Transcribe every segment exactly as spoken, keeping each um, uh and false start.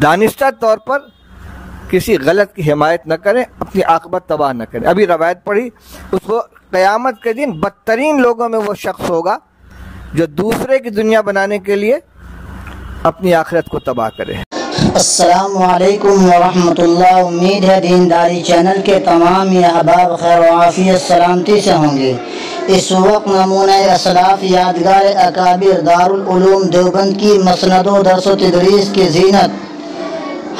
दानिश्ता तौर पर किसी गलत की हिमायत न करें, अपनी आकबत तबाह न करें। अभी रवायत पढ़ी, उसको क़यामत के दिन बदतरीन लोगों में वो शख्स होगा जो दूसरे की दुनिया बनाने के लिए अपनी आखिरत को तबाह करे। अस्सलामुअलैकुम वरहमतुल्लाह। उम्मीद है दीनदारी चैनल के तमाम अहबाब खैर आफियत सलामती से होंगे। इस वक्त नमूना असलाफ यादगार अकाबिर दारुल उलूम देवबंद की मसनद दरस तदरीस की जीनत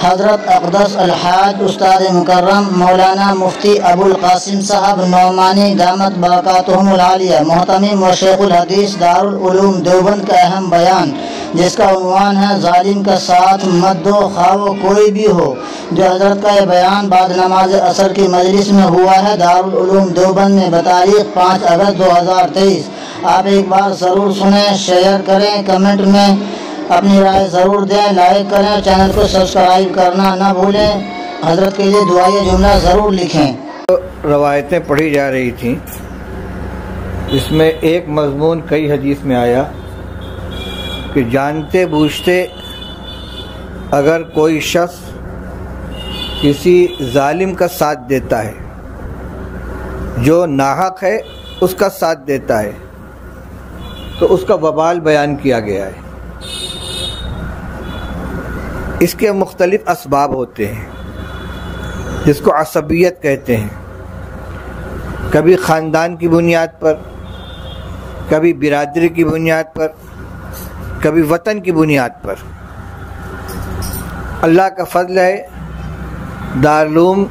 हज़रत अक़दस अलहाज उस्ताद मुकर्रम मौलाना मुफ़्ती अबुल क़ासिम साहब नोमानी दामत बरकातुहुमुल आलिया मोहतमिम व शेखुल हदीस दारुल उलूम देवबंद का अहम बयान, जिसका उन्वान है जालिम का साथ मत दो खा वो कोई भी हो, जो हज़रत का यह बयान बाद नमाज असर की मजलिस में हुआ है दारुल उलूम देवबंद में बतारीख पाँच अगस्त दो हज़ार तेईस। आप एक बार ज़रूर सुनें, शेयर करें, कमेंट में अपनी राय ज़रूर दें, लाइक करें, चैनल को सब्सक्राइब करना ना भूलें, हज़रत के लिए दुआए जुमला ज़रूर लिखें। तो रवायतें पढ़ी जा रही थीं, इसमें एक मजमून कई हदीस में आया कि जानते बूझते अगर कोई शख्स किसी जालिम का साथ देता है, जो नाहक है उसका साथ देता है, तो उसका वबाल बयान किया गया है। इसके मुख्तलिफ असबाब होते हैं, जिसको असबियत कहते हैं। कभी ख़ानदान की बुनियाद पर, कभी बिरादरी की बुनियाद पर, कभी वतन की बुनियाद पर। अल्लाह का फजल है, दारुल उलूम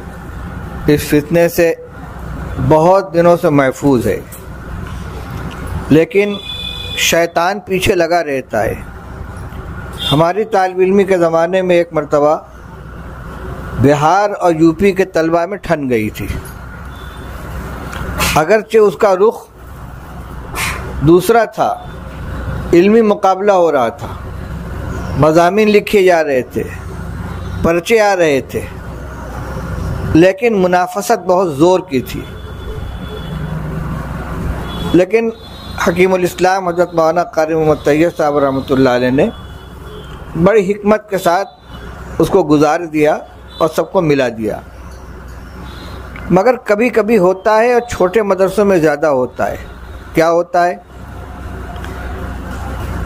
इस फितने से बहुत दिनों से महफूज है, लेकिन शैतान पीछे लगा रहता है। हमारी तालिब इल्मी के ज़माने में एक मरतबा बिहार और यूपी के तलबा में ठन गई थी, अगरचे उसका रुख दूसरा था, इल्मी मुकाबला हो रहा था, मज़ामीन लिखे जा रहे थे, पर्चे आ रहे थे, लेकिन मुनाफसत बहुत ज़ोर की थी। लेकिन हकीमुल इस्लाम हज़रत मौलाना क़ारी मुहम्मद तैयब साहब रहमतुल्लाह अलैह ने बड़ी हिकमत के साथ उसको गुजार दिया और सबको मिला दिया। मगर कभी कभी होता है, और छोटे मदरसों में ज़्यादा होता है। क्या होता है?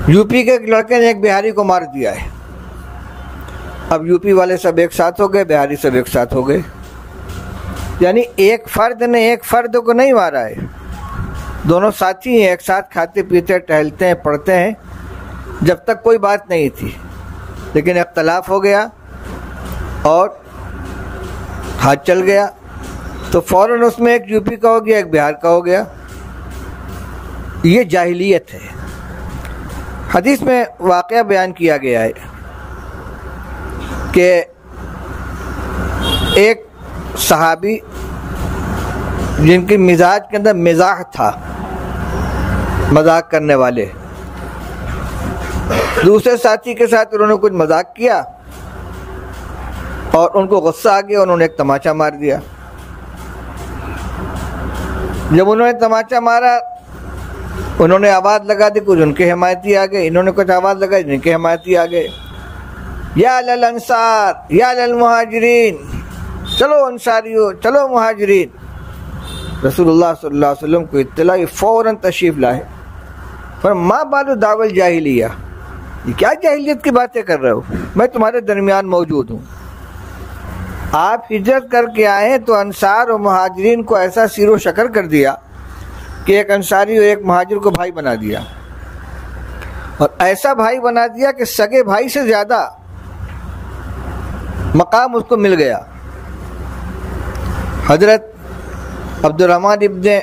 यूपी के एक लड़के ने एक बिहारी को मार दिया है। अब यूपी वाले सब एक साथ हो गए, बिहारी सब एक साथ हो गए, यानी एक फ़र्द ने एक फ़र्द को नहीं मारा है, दोनों साथी हैं, एक साथ खाते पीते टहलते हैं, पढ़ते हैं, जब तक कोई बात नहीं थी। लेकिन इख्तलाफ हो गया और हाथ चल गया, तो फ़ौरन उसमें एक यूपी का हो गया, एक बिहार का हो गया। ये जाहिलियत है। हदीस में वाक़या बयान किया गया है कि एक सहाबी जिनके मिजाज के अंदर मिजाह था, मजाक करने वाले, दूसरे साथी के साथ उन्होंने कुछ मजाक किया और उनको गुस्सा आ गया, उन्होंने एक तमाचा मार दिया। जब उन्होंने तमाचा मारा, उन्होंने आवाज़ लगा दी, कुछ उनके हिमायती आ गए, इन्होंने कुछ आवाज़ लगाई, इनके हिमायती आ गए, या अल अंसार या अल मुहाजिरीन, चलो अंसारियों, चलो मुहाजिरीन। रसूलुल्लाह सल्लल्लाहु अलैहि वसल्लम को इत्तला, फ़ौरन तशरीफ़ लाए। पर माँ बालू दावल जाहिलिया, ये क्या जाहिलियत की बातें कर रहे हो, मैं तुम्हारे दरमियान मौजूद हूँ। आप हिजरत करके आए तो अंसार और महाजरीन को ऐसा सिरो शकर कर दिया कि एक अंसारी और एक महाजिर को भाई बना दिया, और ऐसा भाई बना दिया कि सगे भाई से ज़्यादा मकाम उसको मिल गया। हज़रत अब्दुर्रहमान इब्ने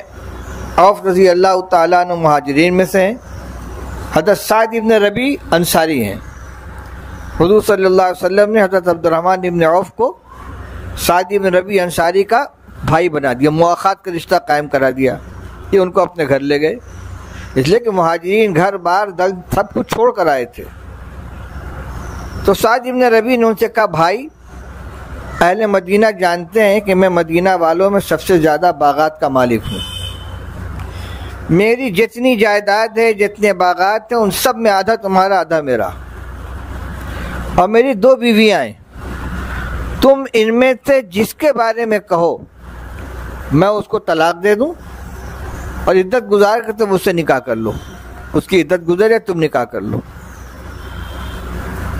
औफ़ रज़ी अल्लाह तआला अन्हु महाजिरीन में से हैं, हज़रत साद इब्ने रबी अंसारी हैं। हुज़ूर सल्लल्लाहु अलैहि वसल्लम ने हज़रत अब्दुर्रहमान इब्ने औफ़ को साद इब्ने रबी अंसारी का भाई बना दिया, मुआखात का रिश्ता कायम करा दिया। ये उनको अपने घर ले गए, इसलिए कि महाजिरीन घर बार दल सब कुछ छोड़ कर आए थे। तो साद इब्ने रबी ने उनसे कहा, भाई, अहले मदीना जानते हैं कि मैं मदीना वालों में सबसे ज़्यादा बागात का मालिक हूँ। मेरी जितनी जायदाद है, जितने बागात हैं, उन सब में आधा तुम्हारा आधा मेरा। और मेरी दो बीवियाँ हैं, तुम इनमें से जिसके बारे में कहो मैं उसको तलाक दे दूं और इद्दत गुजार कर तुम उससे निकाह कर लो, उसकी इद्दत गुजर या तुम निकाह कर लो।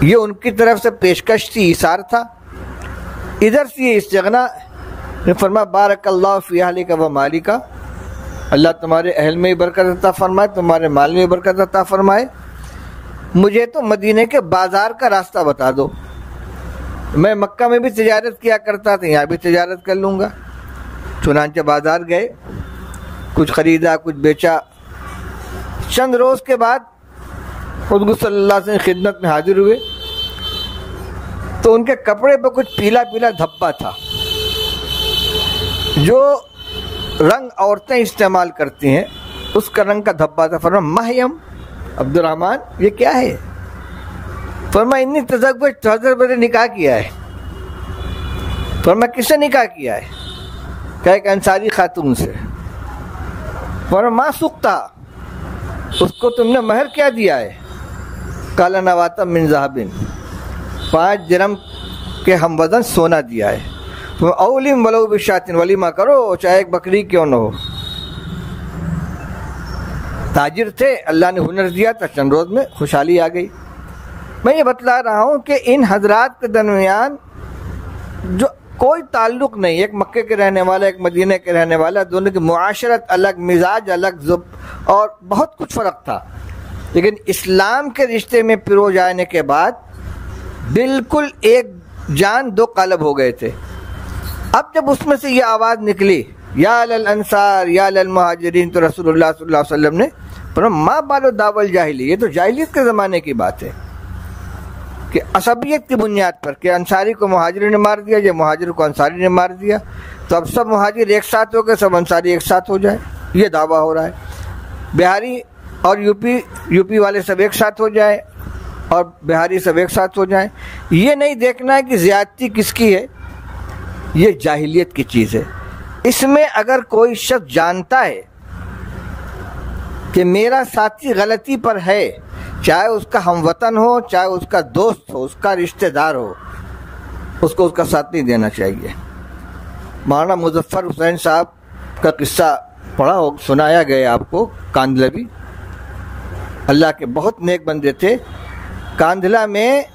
ये उनकी तरफ से पेशकश थी, इशार था। इधर से इस जगना ने फरमा बारकल्लाहु फी अहलिका व मालिका, अल्लाह तुम्हारे अहल में ही बरकत अता फरमाए, तुम्हारे माल में बरकत अता फरमाए। मुझे तो मदीने के बाज़ार का रास्ता बता दो, मैं मक्का में भी तजारत किया करता था, यहाँ भी तजारत कर लूँगा। चुनांचे बाज़ार गए, कुछ ख़रीदा कुछ बेचा। चंद रोज़ के बाद हुज़ूर सल्लल्लाहु अलैहि वसल्लम की खिदमत में हाजिर हुए तो उनके कपड़े पर कुछ पीला पीला धब्बा था, जो रंग औरतें इस्तेमाल करती हैं उसका रंग का धब्बा था। फरमाया माहियम अब्दुर्रहमान ये क्या है? फरमाया इन्नी तज़व्वुज हज़रत बड़े निकाह किया है। फरमाया किससे निकाह किया है? कहा एक अंसारी खातून से। फरमाया मा सुक्ता उसको तुमने महर क्या दिया है? काला नवाता मिन ज़हबिन पाँच दिरहम के हमवज़न सोना दिया है। औलिम वलो बिशातिन वलीमा करो चाहे एक बकरी क्यों न हो। ताजिर थे, अल्लाह ने हुनर दिया था, चंद रोज़ में खुशहाली आ गई। मैं ये बतला रहा हूँ कि इन हजरात के दरमियान जो कोई ताल्लुक़ नहीं, एक मक्के के रहने वाला एक मदीने के रहने वाला, दोनों की मुआशरत अलग, मिजाज अलग, जुब और बहुत कुछ फ़र्क था। लेकिन इस्लाम के रिश्ते में पिरो जाने के बाद बिल्कुल एक जान दो क़लब हो गए थे। अब जब उसमें से ये आवाज़ निकली या अल अंसार या अल मुहाजिरीन, तो रसूलुल्लाह सल्लल्लाहु अलैहि वसल्लम ने पर माँ बालो दावल जाहिली, ये तो जाहिलियत के ज़माने की बात है कि असबियत की बुनियाद पर कि अंसारी को मुहाजिर ने मार दिया या मुहाजिर को अंसारी ने मार दिया, तो अब सब मुहाजिर एक साथ हो गए, सब अंसारी एक साथ हो जाए, ये दावा हो रहा है। बिहारी और यूपी यूपी वाले सब एक साथ हो जाए और बिहारी सब एक साथ हो जाए। ये नहीं देखना है कि ज़्यादती किसकी है, ये जाहिलियत की चीज़ है। इसमें अगर कोई शख्स जानता है कि मेरा साथी गलती पर है, चाहे उसका हमवतन हो चाहे उसका दोस्त हो उसका रिश्तेदार हो, उसको उसका साथ नहीं देना चाहिए। मौलाना मुजफ्फर हुसैन साहब का किस्सा पढ़ा हो सुनाया गया आपको, कांदलवी अल्लाह के बहुत नेक बंदे थे। कांधला में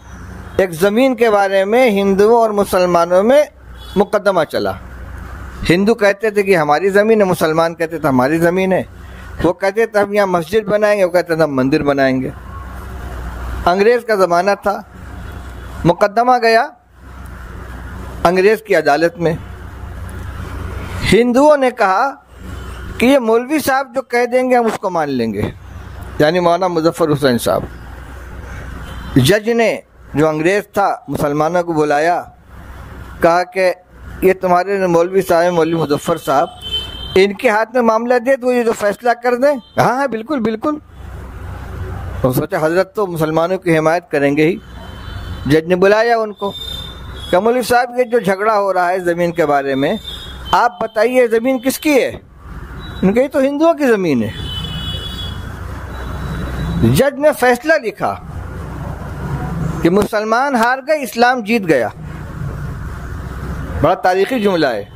एक ज़मीन के बारे में हिंदुओं और मुसलमानों में मुकदमा चला। हिंदू कहते थे कि हमारी ज़मीन है, मुसलमान कहते थे हमारी ज़मीन है। वो कहते थे हम यहाँ मस्जिद बनाएंगे, वो कहते थे हम मंदिर बनाएंगे। अंग्रेज़ का ज़माना था, मुकदमा गया अंग्रेज़ की अदालत में। हिंदुओं ने कहा कि ये मौलवी साहब जो कह देंगे हम उसको मान लेंगे, यानी मौलाना मुजफ्फर हुसैन साहब। जज ने जो अंग्रेज़ था मुसलमानों को बुलाया, कहा कि ये तुम्हारे मौलवी साहब मौलवी मुजफ्फ़र साहब इनके हाथ में मामला दे दो, ये जो फैसला कर दें। हाँ हाँ बिल्कुल बिल्कुल। तो सोचा हजरत तो मुसलमानों की हिमायत करेंगे ही। जज ने बुलाया उनको, क्या मौलवी साहब ये जो झगड़ा हो रहा है ज़मीन के बारे में आप बताइए ज़मीन किसकी है? उनके तो हिंदुओं की ज़मीन है। जज ने फैसला लिखा कि मुसलमान हार गए इस्लाम जीत गया। बड़ा तारीख़ी जुमला है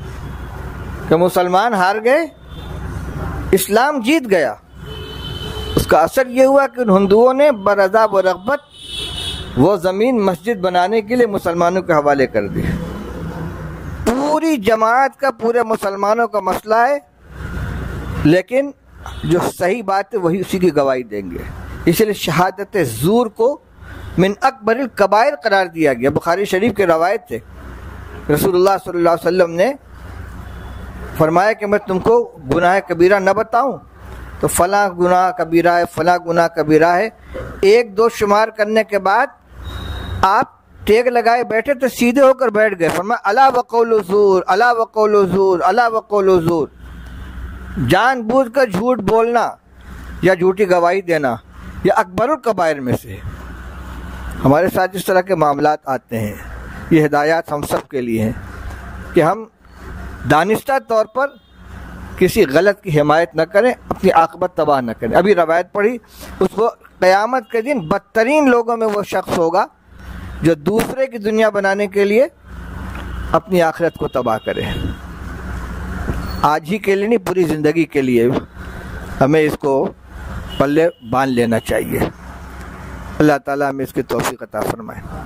कि मुसलमान हार गए इस्लाम जीत गया। उसका असर ये हुआ कि उन हिंदुओं ने बरज़ा व रग़बत वो ज़मीन मस्जिद बनाने के लिए मुसलमानों के हवाले कर दी। पूरी जमात का पूरे मुसलमानों का मसला है, लेकिन जो सही बात है वही उसी की गवाही देंगे। इसलिए शहादत ज़ूर को मिन अकबर कबायर करार दिया गया। बुखारी शरीफ के रवायत थे, रसूलुल्लाह सल्लल्लाहु अलैहि वसल्लम ने फरमाया कि मैं तुमको गुनाह कबीरा न बताऊं, तो फ़ला गुनाह कबीरा है फ़ला गुनाह कबीरा है। एक दो शुमार करने के बाद आप टेक लगाए बैठे तो सीधे होकर बैठ गए। फरमाया अला वक़ौलु ज़ूर अला वक़ौलु ज़ूर अला वक़ौलु ज़ूर, जानबूझकर झूठ बोलना या झूठी गवाही देना या अकबरुल कबायर में से। हमारे साथ इस तरह के मामलात आते हैं। ये हिदायत हम सब के लिए हैं कि हम दानिश्ता तौर पर किसी गलत की हिमायत न करें, अपनी आकबत तबाह न करें। अभी रवायत पढ़ी, उसको क़यामत के दिन बदतरीन लोगों में वो शख्स होगा जो दूसरे की दुनिया बनाने के लिए अपनी आखिरत को तबाह करे। आज ही के लिए नहीं, पूरी ज़िंदगी के लिए हमें इसको पल्ले बांध लेना चाहिए। अल्लाह ताला हमें इसकी तौफीक अता फरमाए।